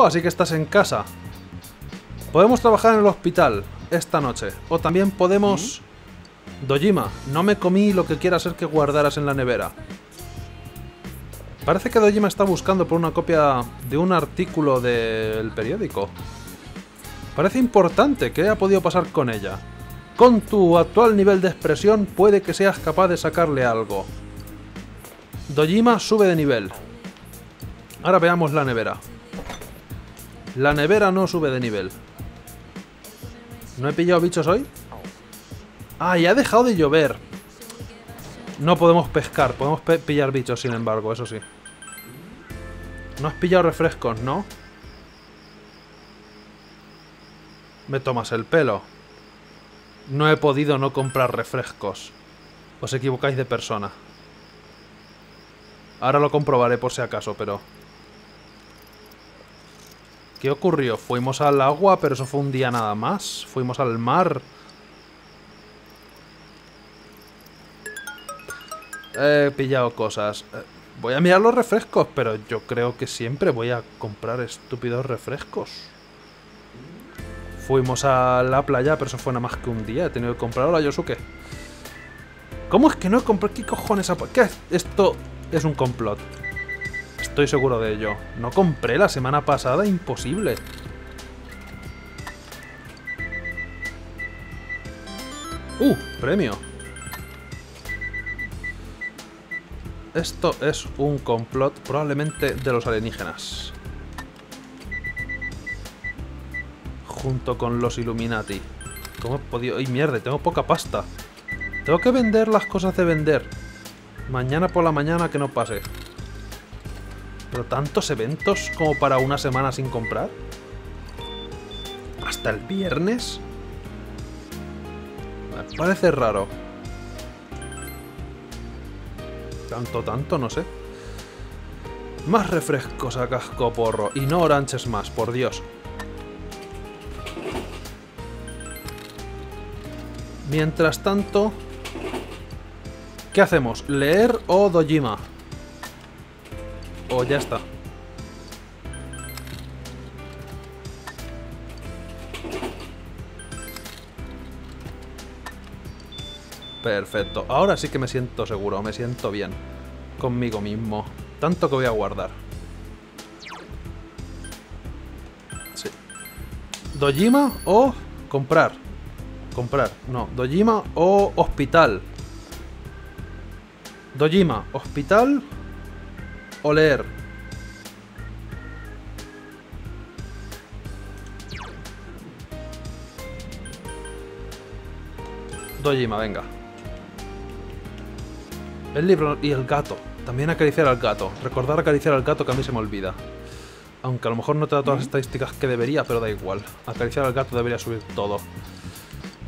Oh, así que estás en casa. Podemos trabajar en el hospital esta noche. O también podemos... Dojima, no me comí lo que quiera hacer que guardaras en la nevera. Parece que Dojima está buscando por una copia de un artículo del periódico. Parece importante. ¿Qué ha podido pasar con ella? Con tu actual nivel de expresión puede que seas capaz de sacarle algo. Dojima sube de nivel. Ahora veamos la nevera. La nevera no sube de nivel. ¿No he pillado bichos hoy? Ah, ya ha dejado de llover. No podemos pescar, podemos pillar bichos, sin embargo, eso sí. No has pillado refrescos, ¿no? Me tomas el pelo. No he podido no comprar refrescos. Os equivocáis de persona. Ahora lo comprobaré por si acaso, pero... ¿Qué ocurrió? Fuimos al agua, pero eso fue un día nada más. Fuimos al mar... He pillado cosas. Voy a mirar los refrescos, pero yo creo que siempre voy a comprar estúpidos refrescos. Fuimos a la playa, pero eso fue nada más que un día. He tenido que comprarlo a Yosuke. ¿Cómo es que no he comprado? ¿Qué cojones? ¿Qué? Esto es un complot. Estoy seguro de ello. No compré la semana pasada, imposible. Premio. Esto es un complot, probablemente de los alienígenas. Junto con los Illuminati. ¿Cómo he podido...? ¡Ay, mierda! Tengo poca pasta. Tengo que vender las cosas de vender. Mañana por la mañana que no pase. ¿Pero tantos eventos como para una semana sin comprar? ¿Hasta el viernes? Me parece raro. Tanto, no sé. Más refrescos a cascoporro. Y no oranches más, por Dios. Mientras tanto... ¿Qué hacemos? ¿Leer o Dojima? O ya está. Perfecto, ahora sí que me siento seguro, me siento bien conmigo mismo. Tanto que voy a guardar. Sí. ¿Dojima o comprar? Comprar, no. ¿Dojima o hospital? ¿Dojima, hospital o leer? Dojima, venga. El libro y el gato. También acariciar al gato. Recordar acariciar al gato, que a mí se me olvida. Aunque a lo mejor no te da todas las estadísticas que debería, pero da igual. Acariciar al gato debería subir todo.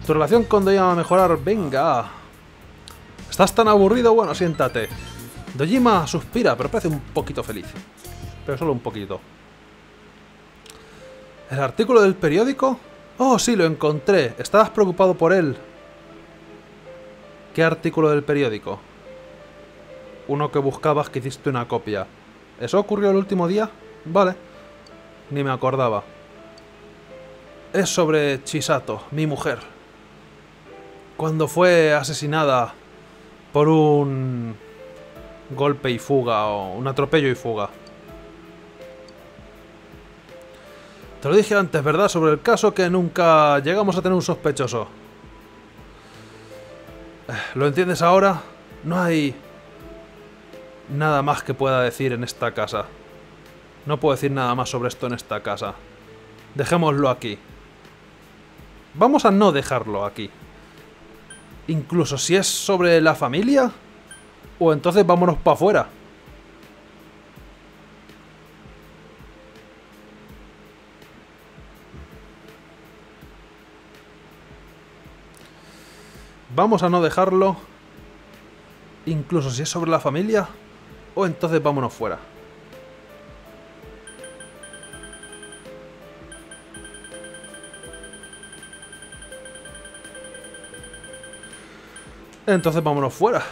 Tu relación con Dojima va a mejorar. ¡Venga! ¿Estás tan aburrido? Bueno, siéntate. Dojima suspira, pero parece un poquito feliz. Pero solo un poquito. ¿El artículo del periódico? ¡Oh, sí, lo encontré! Estabas preocupado por él. ¿Qué artículo del periódico? Uno que buscabas, que hiciste una copia. ¿Eso ocurrió el último día? Vale. Ni me acordaba. Es sobre Chisato, mi mujer. Cuando fue asesinada por un golpe y fuga, o un atropello y fuga. Te lo dije antes, ¿verdad? Sobre el caso que nunca llegamos a tener un sospechoso. ¿Lo entiendes ahora? No hay... nada más que pueda decir en esta casa. No puedo decir nada más sobre esto en esta casa. Dejémoslo aquí. Vamos a no dejarlo aquí. Incluso si es sobre la familia. O entonces vámonos para afuera. Vamos a no dejarlo. Incluso si es sobre la familia. O entonces vámonos fuera. Entonces vámonos fuera.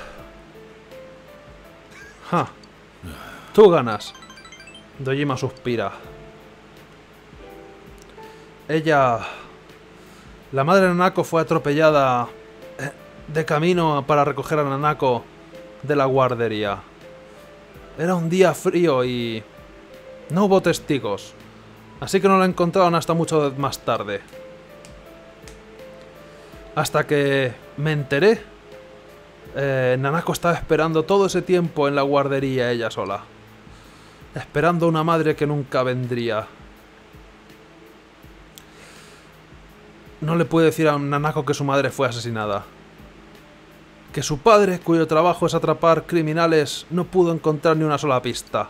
Ja. Tú ganas. Dojima suspira. Ella... La madre de Nanako fue atropellada de camino para recoger a Nanako de la guardería. Era un día frío y... no hubo testigos, así que no la encontraron hasta mucho más tarde. Hasta que me enteré, Nanako estaba esperando todo ese tiempo en la guardería ella sola. Esperando a una madre que nunca vendría. No le puede decir a Nanako que su madre fue asesinada. Que su padre, cuyo trabajo es atrapar criminales, no pudo encontrar ni una sola pista.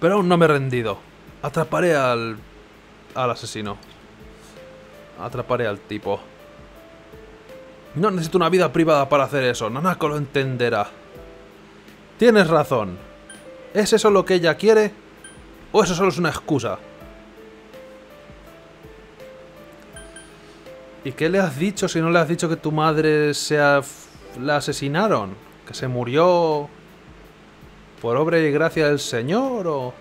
Pero aún no me he rendido. Atraparé al asesino. Atraparé al tipo. No necesito una vida privada para hacer eso. Nanako lo entenderá. Tienes razón. ¿Es eso lo que ella quiere? ¿O eso solo es una excusa? ¿Y qué le has dicho si no le has dicho que tu madre la asesinaron? ¿Que se murió por obra y gracia del Señor? ¿O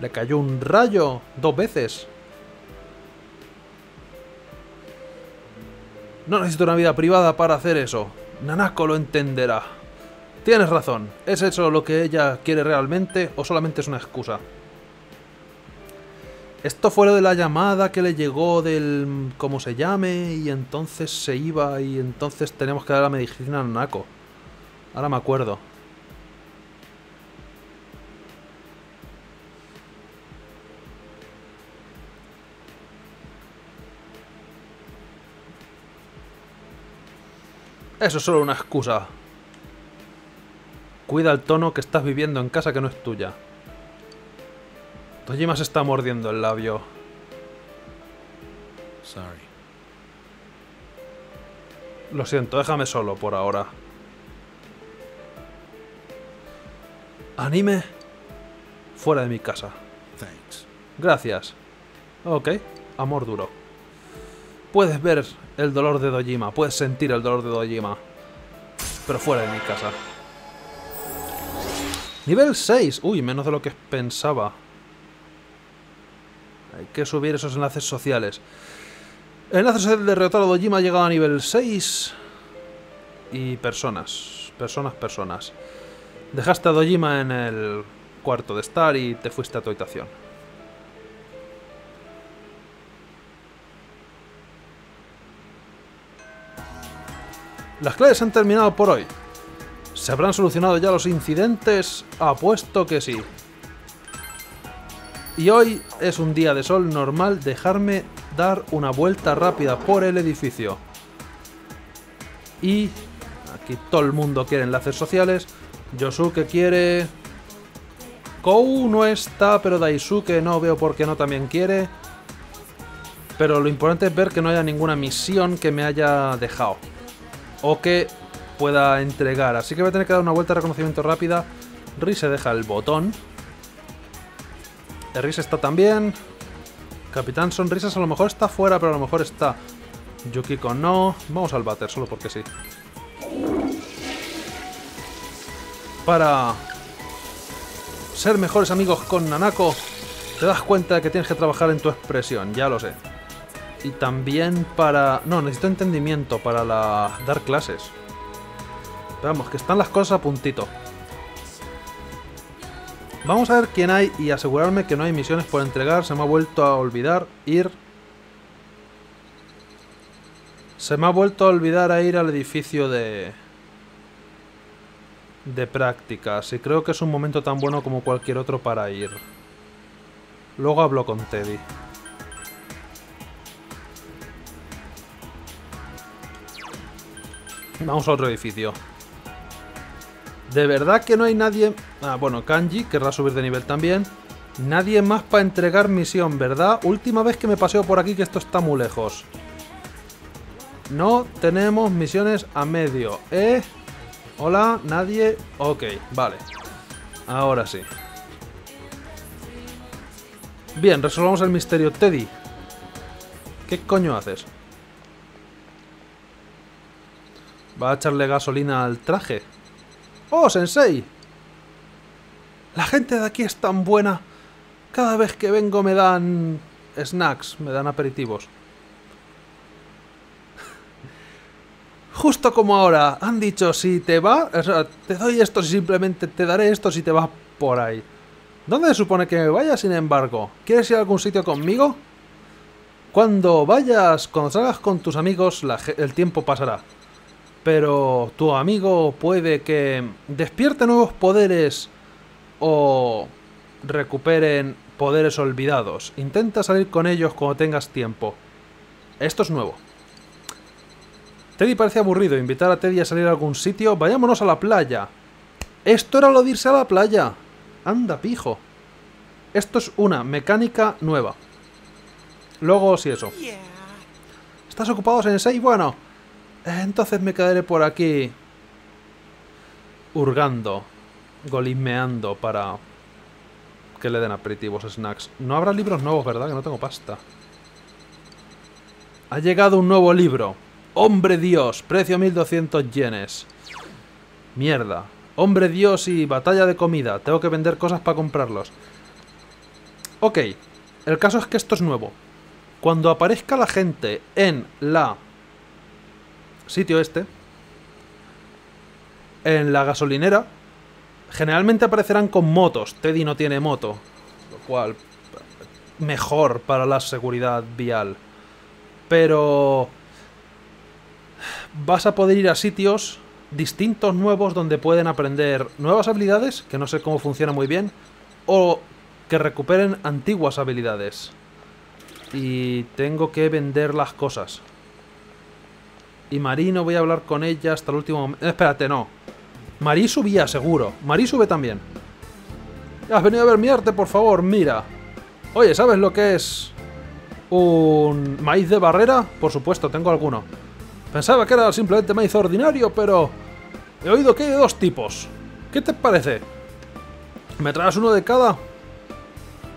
le cayó un rayo 2 veces? No necesito una vida privada para hacer eso. Nanako lo entenderá. Tienes razón. ¿Es eso lo que ella quiere realmente o solamente es una excusa? Esto fue lo de la llamada que le llegó del... ¿cómo se llame? Y entonces se iba y entonces tenemos que dar la medicina a Nanako. Ahora me acuerdo. Eso es solo una excusa. Cuida el tono que estás viviendo en casa que no es tuya. Dojima se está mordiendo el labio. Sorry. Lo siento, déjame solo por ahora. Anime fuera de mi casa. Thanks. Gracias. Ok, amor duro. Puedes ver el dolor de Dojima, puedes sentir el dolor de Dojima, pero fuera de mi casa. Nivel 6. Uy, menos de lo que pensaba. Hay que subir esos enlaces sociales. El enlace social de derrotar a Dojima ha llegado a nivel 6. Y personas. Dejaste a Dojima en el cuarto de estar y te fuiste a tu habitación. Las clases han terminado por hoy. ¿Se habrán solucionado ya los incidentes? Apuesto que sí. Y hoy es un día de sol normal. Dejarme dar una vuelta rápida por el edificio. Y aquí todo el mundo quiere enlaces sociales. Yosuke quiere... Kou no está, pero Daisuke no veo por qué no también quiere. Pero lo importante es ver que no haya ninguna misión que me haya dejado. O que pueda entregar. Así que voy a tener que dar una vuelta de reconocimiento rápida. Rise deja el botón. Rise está también. Capitán Sonrisas a lo mejor está fuera, pero a lo mejor está. Yukiko no. Vamos al váter, solo porque sí. Para ser mejores amigos con Nanako, te das cuenta de que tienes que trabajar en tu expresión, ya lo sé. Y también para... no, necesito entendimiento para dar clases. Vamos, que están las cosas a puntito. Vamos a ver quién hay y asegurarme que no hay misiones por entregar. Se me ha vuelto a olvidar ir... Se me ha vuelto a olvidar a ir al edificio de prácticas. Y creo que es un momento tan bueno como cualquier otro para ir. Luego hablo con Teddy. Vamos a otro edificio. De verdad que no hay nadie... Ah, bueno, Kanji querrá subir de nivel también. Nadie más para entregar misión, ¿verdad? Última vez que me paseo por aquí, que esto está muy lejos. No tenemos misiones a medio, ¿eh? Hola, nadie... Ok, vale. Ahora sí. Bien, resolvamos el misterio. Teddy, ¿qué coño haces? ¿Va a echarle gasolina al traje? ¡Oh, Sensei! La gente de aquí es tan buena. Cada vez que vengo me dan snacks, me dan aperitivos. Justo como ahora, han dicho, si te va, o sea, te doy esto, simplemente te daré esto si te vas por ahí. ¿Dónde se supone que me vaya, sin embargo? ¿Quieres ir a algún sitio conmigo? Cuando salgas con tus amigos, el tiempo pasará. Pero tu amigo puede que despierte nuevos poderes o recuperen poderes olvidados. Intenta salir con ellos cuando tengas tiempo. Esto es nuevo. Teddy parece aburrido. Invitar a Teddy a salir a algún sitio. Vayámonos a la playa. Esto era lo de irse a la playa. Anda, pijo. Esto es una mecánica nueva. Luego, sí, eso. ¿Estás ocupado, Sensei? Bueno, entonces me quedaré por aquí. Hurgando. Golismeando para que le den aperitivos, snacks. No habrá libros nuevos, ¿verdad? Que no tengo pasta. Ha llegado un nuevo libro. Hombre Dios, precio 1200 yenes. Mierda. Hombre Dios y batalla de comida. Tengo que vender cosas para comprarlos. Ok. El caso es que esto es nuevo. Cuando aparezca la gente en la... sitio este. En la gasolinera. Generalmente aparecerán con motos. Teddy no tiene moto. Lo cual... mejor para la seguridad vial. Pero... vas a poder ir a sitios distintos, nuevos, donde pueden aprender nuevas habilidades, que no sé cómo funciona muy bien, o que recuperen antiguas habilidades. Y tengo que vender las cosas. Y Marie no voy a hablar con ella hasta el último momento. Espérate, no. Marie subía, seguro. Marie sube también. ¿Has venido a ver mi arte? Por favor, mira. Oye, ¿sabes lo que es un maíz de barrera? Por supuesto, tengo alguno. Pensaba que era simplemente maíz ordinario, pero he oído que hay de dos tipos. ¿Qué te parece? ¿Me traes uno de cada?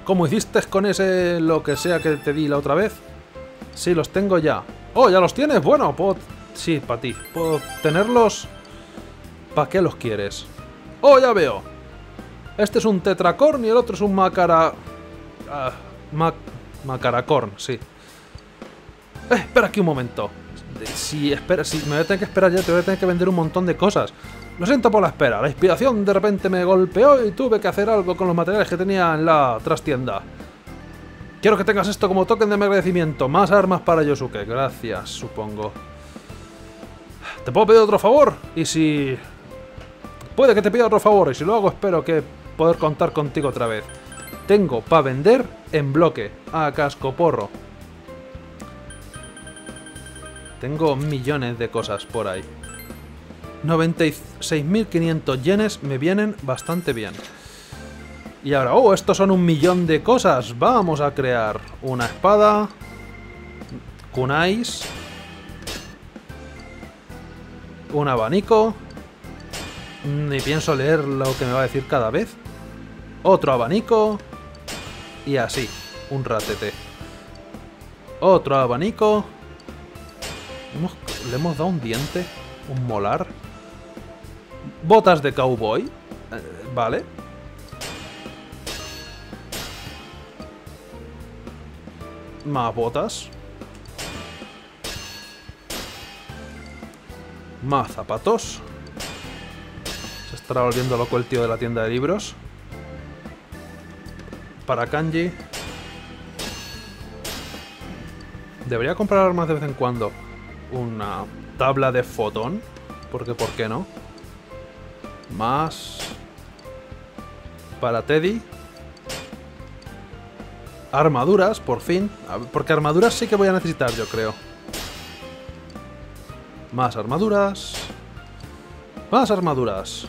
¿Cómo hiciste con ese lo que sea que te di la otra vez? Sí, los tengo ya. ¡Oh, ya los tienes! Bueno, puedo... sí, para ti. ¿Puedo tenerlos? ¿Para qué los quieres? ¡Oh, ya veo! Este es un tetracorn y el otro es un macara... macaracorn, sí. Espera aquí un momento. Si espera, si me voy a tener que esperar ya, te voy a tener que vender un montón de cosas. Lo siento por la espera, la inspiración de repente me golpeó y tuve que hacer algo con los materiales que tenía en la trastienda. Quiero que tengas esto como token de mi agradecimiento. Más armas para Yosuke, gracias, supongo. ¿Te puedo pedir otro favor? Y si... puede que te pida otro favor, y si lo hago espero que poder contar contigo otra vez. Tengo para vender en bloque, a cascoporro. Tengo millones de cosas por ahí. 96.500 yenes me vienen bastante bien. Y ahora, oh, estos son 1.000.000 de cosas. Vamos a crear una espada. Kunais. Un abanico. Ni pienso leer lo que me va a decir cada vez. Otro abanico. Y así, un ratete. Otro abanico. ¿Le hemos dado un diente? ¿Un molar? ¿Botas de cowboy? Vale. Más botas. Más zapatos. Se estará volviendo loco el tío de la tienda de libros. Para Kanji. Debería comprar armas de vez en cuando. Una tabla de fotón, porque ¿por qué no? Más para Teddy. Armaduras, por fin. Porque armaduras sí que voy a necesitar, yo creo. Más armaduras. Más armaduras.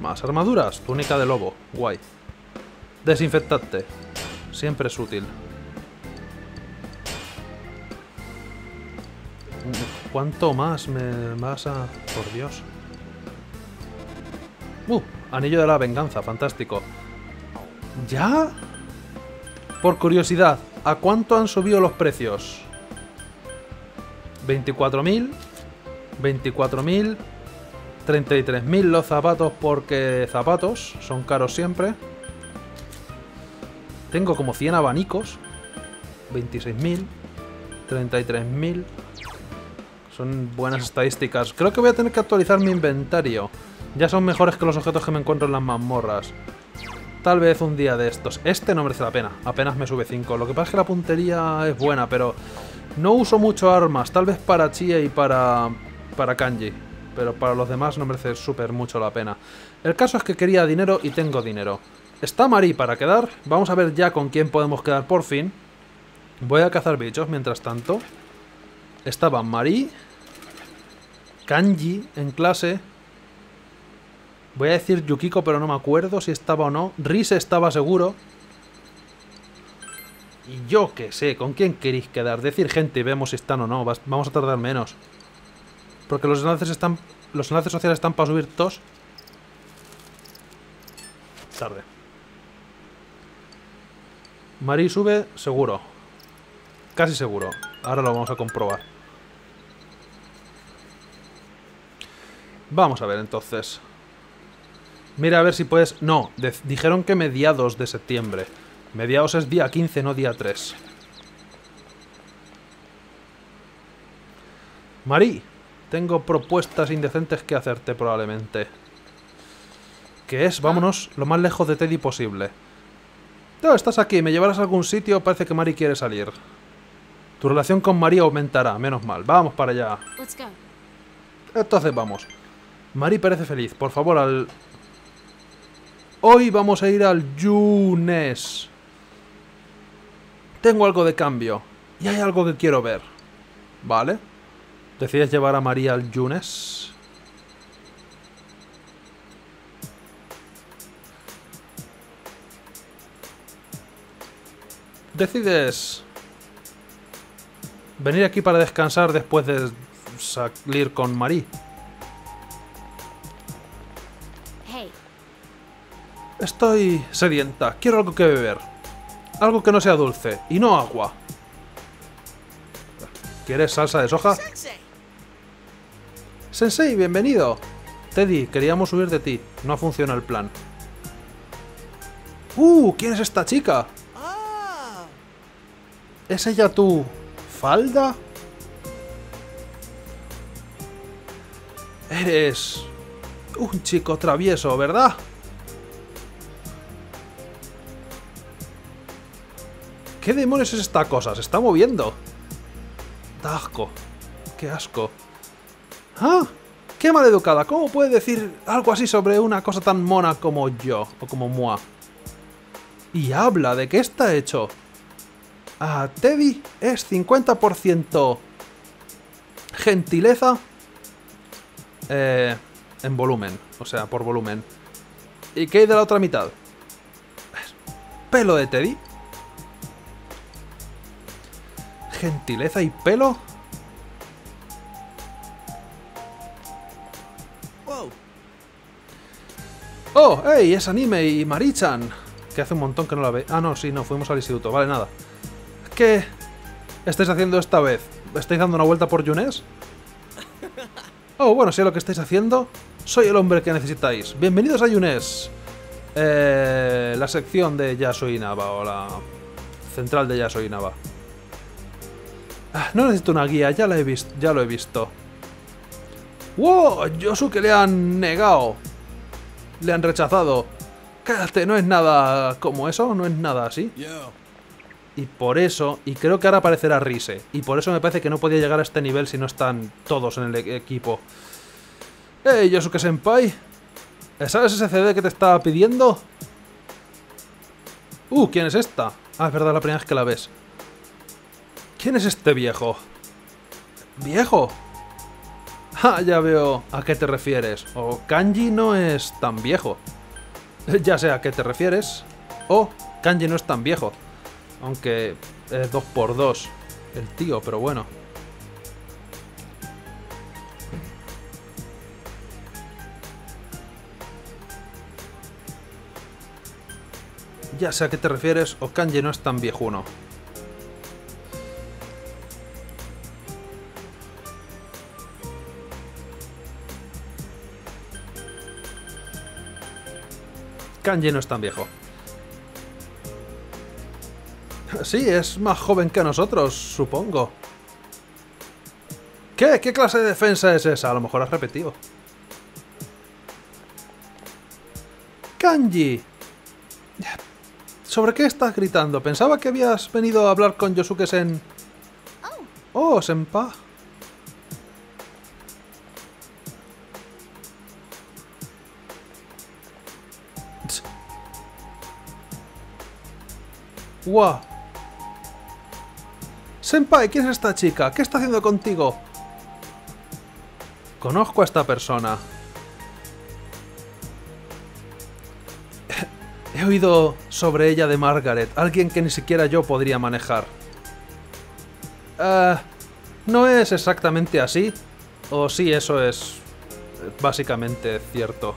Más armaduras. Túnica de lobo. Guay. Desinfectante. Siempre es útil. ¿Cuánto más me vas a...? Por Dios. Anillo de la venganza, fantástico. ¿Ya? Por curiosidad, ¿a cuánto han subido los precios? 24.000. 24.000. 33.000 los zapatos porque zapatos son caros siempre. Tengo como 100 abanicos. 26.000. 33.000. Son buenas estadísticas. Creo que voy a tener que actualizar mi inventario. Ya son mejores que los objetos que me encuentro en las mazmorras. Tal vez un día de estos. Este no merece la pena. Apenas me sube 5. Lo que pasa es que la puntería es buena, pero no uso mucho armas. Tal vez para Chie y para Kanji. Pero para los demás no merece súper mucho la pena. El caso es que quería dinero y tengo dinero. Está Marie para quedar. Vamos a ver ya con quién podemos quedar por fin. Voy a cazar bichos mientras tanto. Estaban Marie, Kanji en clase. Voy a decir Yukiko, pero no me acuerdo si estaba o no. Rise estaba seguro. Y yo qué sé, ¿con quién queréis quedar? Decir gente y vemos si están o no. Vamos a tardar menos. Porque los enlaces sociales están para subir todos. Tarde. Marie sube, seguro. Casi seguro. Ahora lo vamos a comprobar. Vamos a ver entonces. Mira a ver si puedes... No, dijeron que mediados de septiembre. Mediados es día 15, no día 3. Marie, tengo propuestas indecentes que hacerte probablemente. ¿Qué es? Vámonos lo más lejos de Teddy posible. No, estás aquí, me llevarás a algún sitio, parece que Marie quiere salir. Tu relación con Marie aumentará, menos mal. Vamos para allá. Entonces vamos. Marie parece feliz, por favor al... Hoy vamos a ir al Yunés. Tengo algo de cambio. Y hay algo que quiero ver. Vale. ¿Decides llevar a Marie al Yunés? Decides... venir aquí para descansar después de salir con Marie. Estoy sedienta. Quiero algo que beber. Algo que no sea dulce. Y no agua. ¿Quieres salsa de soja? Sensei, bienvenido. Teddy, queríamos huir de ti. No funciona el plan. ¿Quién es esta chica? ¿Es ella tu falda? Eres un chico travieso, ¿verdad? ¿Qué demonios es esta cosa? Se está moviendo. Da asco. Qué asco. ¡Ah! ¡Qué maleducada! ¿Cómo puede decir algo así sobre una cosa tan mona como yo? O como Moa. Y habla de qué está hecho. A Teddy es 50% gentileza en volumen, o sea, por volumen. ¿Y qué hay de la otra mitad? ¿Pelo de Teddy? ¿Gentileza y pelo? ¡Oh! ¡Ey! Es anime y Marie-chan. Que hace un montón que no la ve. Ah, no, sí, no, fuimos al instituto. Vale, nada. ¿Qué estáis haciendo esta vez? ¿Estáis dando una vuelta por Yunés? Oh, bueno, si es lo que estáis haciendo, soy el hombre que necesitáis. Bienvenidos a Yunés. La sección de Yasuinaba o la central de Yasuinaba. No necesito una guía, ya lo he visto. ¡Wow! Yosuke le han negado. Le han rechazado. Cállate, no es nada como eso, no es nada así. Y por eso, y creo que ahora aparecerá Rise, y por eso me parece que no podía llegar a este nivel si no están todos en el equipo. ¡Hey, Yosuke-senpai! ¿Sabes ese CD que te estaba pidiendo? ¿Quién es esta? Ah, es verdad, la primera vez que la ves. ¿Quién es este viejo? ¿Viejo? Ah, ya veo a qué te refieres. O Kanji no es tan viejo. Ya sé a qué te refieres. O Kanji no es tan viejo. Aunque es 2x2 el tío, pero bueno. Ya sé a qué te refieres, o Kanji no es tan viejuno. Kanji no es tan viejo. Sí, es más joven que nosotros, supongo. ¿Qué? ¿Qué clase de defensa es esa? A lo mejor has repetido. Kanji. ¿Sobre qué estás gritando? Pensaba que habías venido a hablar con Yosuke-sen. Oh, senpa. Wow. Senpai, ¿quién es esta chica? ¿Qué está haciendo contigo? Conozco a esta persona. He oído sobre ella de Margaret, alguien que ni siquiera yo podría manejar. No es exactamente así. O sí, eso es básicamente cierto.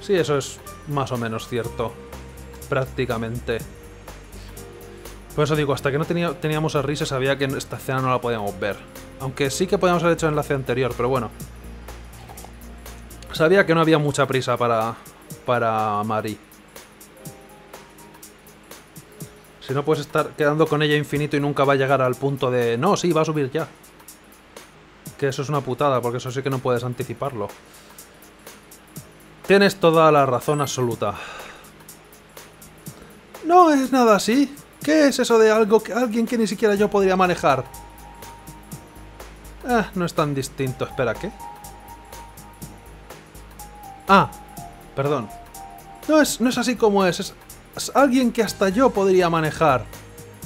Sí, eso es más o menos cierto. Prácticamente. Por eso digo, hasta que no teníamos a Rise sabía que esta escena no la podíamos ver. Aunque sí que podíamos haber hecho enlace anterior, pero bueno. Sabía que no había mucha prisa para Marie. Si no, puedes estar quedando con ella infinito y nunca va a llegar al punto de... No, sí, va a subir ya. Que eso es una putada, porque eso sí que no puedes anticiparlo. Tienes toda la razón absoluta. No es nada así. ¿Qué es eso de algo que alguien que ni siquiera yo podría manejar? Ah, no es tan distinto. Espera, ¿qué? Ah, perdón. No es así como es alguien que hasta yo podría manejar.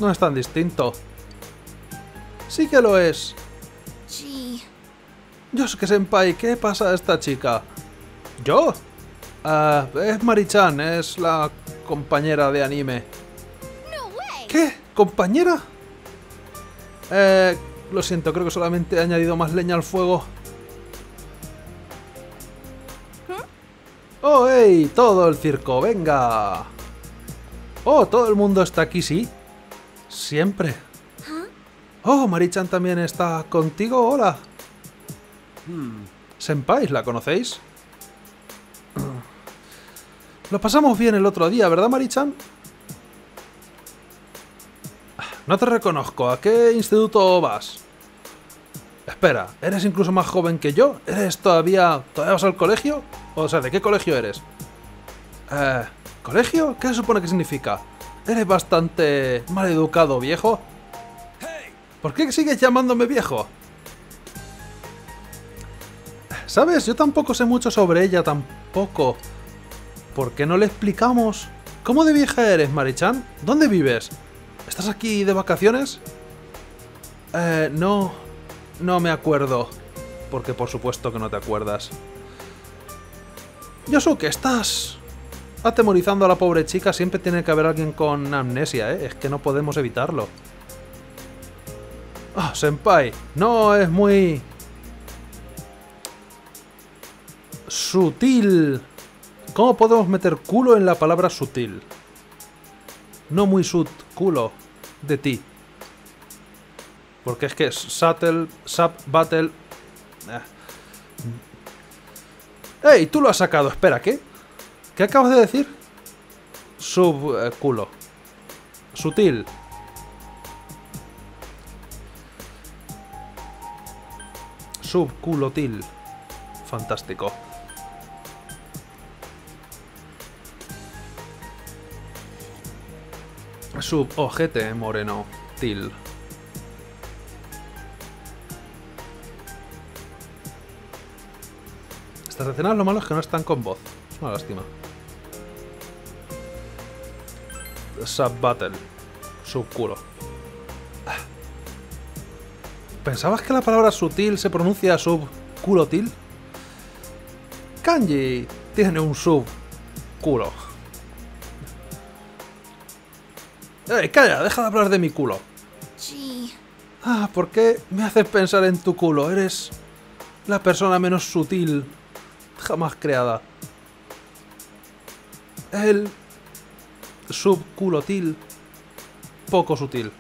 No es tan distinto. Sí que lo es. Sí. Yosuke-senpai, ¿qué pasa a esta chica? ¿Yo? Ah, es Marie-chan, es la compañera de anime. ¿Qué? ¿Compañera? Lo siento, creo que solamente he añadido más leña al fuego. ¡Oh, hey! ¡Todo el circo! ¡Venga! ¡Oh, todo el mundo está aquí, sí! Siempre. ¡Oh, Marie-chan también está contigo! ¡Hola! Senpai, ¿la conocéis? Lo pasamos bien el otro día, ¿verdad, Marie-chan? No te reconozco. ¿A qué instituto vas? Espera, ¿eres incluso más joven que yo? ¿Eres todavía vas al colegio? O sea, ¿de qué colegio eres? ¿Colegio? ¿Qué se supone que significa? ¿Eres bastante mal educado, viejo? ¿Por qué sigues llamándome viejo? ¿Sabes? Yo tampoco sé mucho sobre ella, tampoco. ¿Por qué no le explicamos? ¿Cómo de vieja eres, Marie-chan? ¿Dónde vives? ¿Estás aquí de vacaciones? No... No me acuerdo. Porque por supuesto que no te acuerdas. Yosuke, estás... atemorizando a la pobre chica. Siempre tiene que haber alguien con amnesia, ¿eh? Es que no podemos evitarlo. Ah, senpai. No es muy... sutil. ¿Cómo podemos meter culo en la palabra sutil? No muy sut culo de ti. Porque es que Sattel, Sub Battle. ¡Ey! Tú lo has sacado. Espera, ¿qué? ¿Qué acabas de decir? Sub culo. Sutil. Sub culotil. Fantástico. Sub ojete moreno til. Estas escenas lo malo es que no están con voz. Es una lástima. Sub battle. Sub culo. ¿Pensabas que la palabra sutil se pronuncia sub culotil? Kanji tiene un sub culo. ¡Ey, calla! ¡Deja de hablar de mi culo! Sí. Ah, ¿por qué me haces pensar en tu culo? Eres la persona menos sutil jamás creada. El subculotil poco sutil.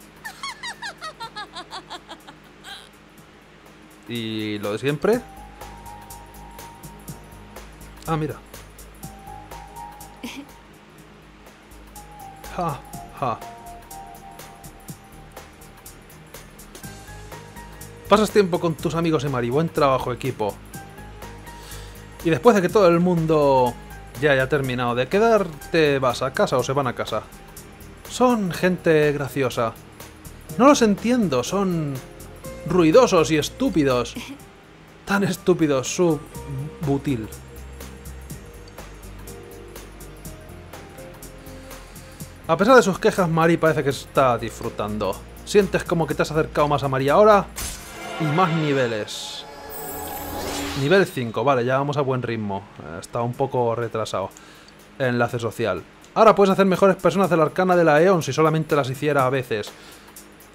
¿Y lo de siempre? Ah, mira. Ja, ja. Pasas tiempo con tus amigos y Marie. Buen trabajo, equipo. Y después de que todo el mundo ya haya terminado de quedar, ¿te vas a casa o se van a casa? Son gente graciosa. No los entiendo, son ruidosos y estúpidos. Tan estúpidos, subutil. A pesar de sus quejas, Marie parece que está disfrutando. Sientes como que te has acercado más a Marie ahora y más niveles. Nivel 5, vale, ya vamos a buen ritmo. Está un poco retrasado. Enlace social. Ahora puedes hacer mejores personas de la arcana de la Eon si solamente las hiciera a veces.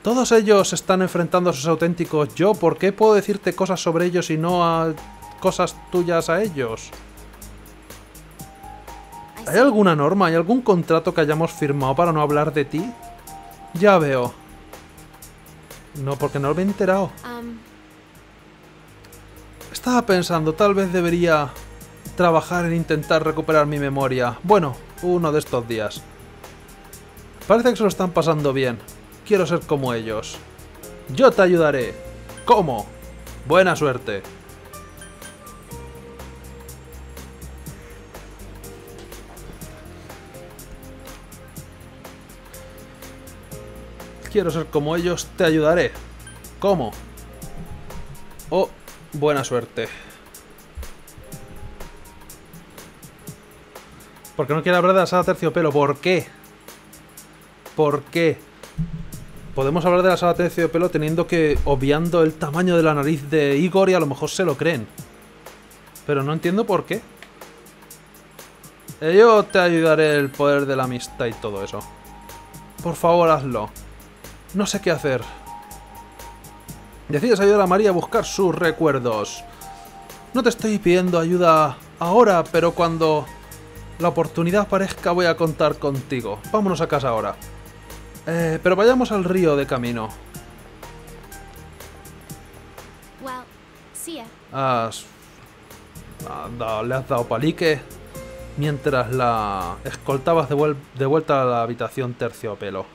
Todos ellos se están enfrentando a sus auténticos yo. ¿Por qué puedo decirte cosas sobre ellos y no a cosas tuyas a ellos? ¿Hay alguna norma? ¿Hay algún contrato que hayamos firmado para no hablar de ti? Ya veo. No, porque no lo he enterado. Estaba pensando, tal vez debería trabajar en intentar recuperar mi memoria. Bueno, uno de estos días. Parece que se lo están pasando bien. Quiero ser como ellos. Yo te ayudaré. ¿Cómo? Buena suerte. Quiero ser como ellos, te ayudaré. ¿Cómo? Oh, buena suerte. Porque no quiero hablar de la sala terciopelo. ¿Por qué? ¿Por qué? Podemos hablar de la sala terciopelo teniendo que... obviando el tamaño de la nariz de Igor y a lo mejor se lo creen. Pero no entiendo por qué. Yo te ayudaré, el poder de la amistad y todo eso. Por favor, hazlo. No sé qué hacer. Decides ayudar a Marie a buscar sus recuerdos. No te estoy pidiendo ayuda ahora, pero cuando la oportunidad aparezca voy a contar contigo. Vámonos a casa ahora. Pero vayamos al río de camino. Le has dado palique mientras la escoltabas de vuelta a la habitación terciopelo.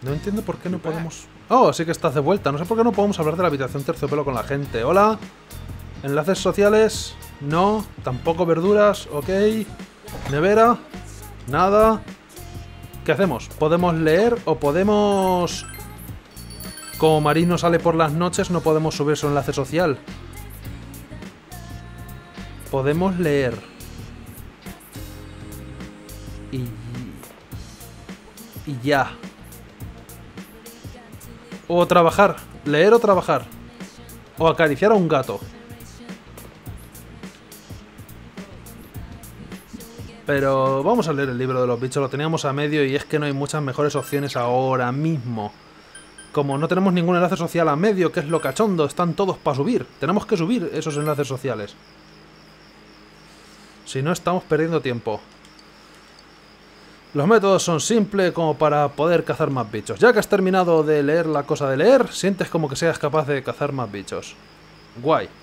No entiendo por qué no podemos... Oh, sí que estás de vuelta. No sé por qué no podemos hablar de la habitación terciopelo con la gente. Hola. Enlaces sociales. No. Tampoco verduras. Ok. Nevera. Nada. ¿Qué hacemos? ¿Podemos leer o podemos...? Como Marie no sale por las noches, no podemos subir su enlace social. Podemos leer. Y ya. O trabajar. Leer o trabajar. O acariciar a un gato. Pero vamos a leer el libro de los bichos. Lo teníamos a medio y es que no hay muchas mejores opciones ahora mismo. Como no tenemos ningún enlace social a medio, que es lo cachondo, están todos para subir. Tenemos que subir esos enlaces sociales. Si no, estamos perdiendo tiempo. Los métodos son simples como para poder cazar más bichos. Ya que has terminado de leer la cosa de leer, sientes como que seas capaz de cazar más bichos. Guay.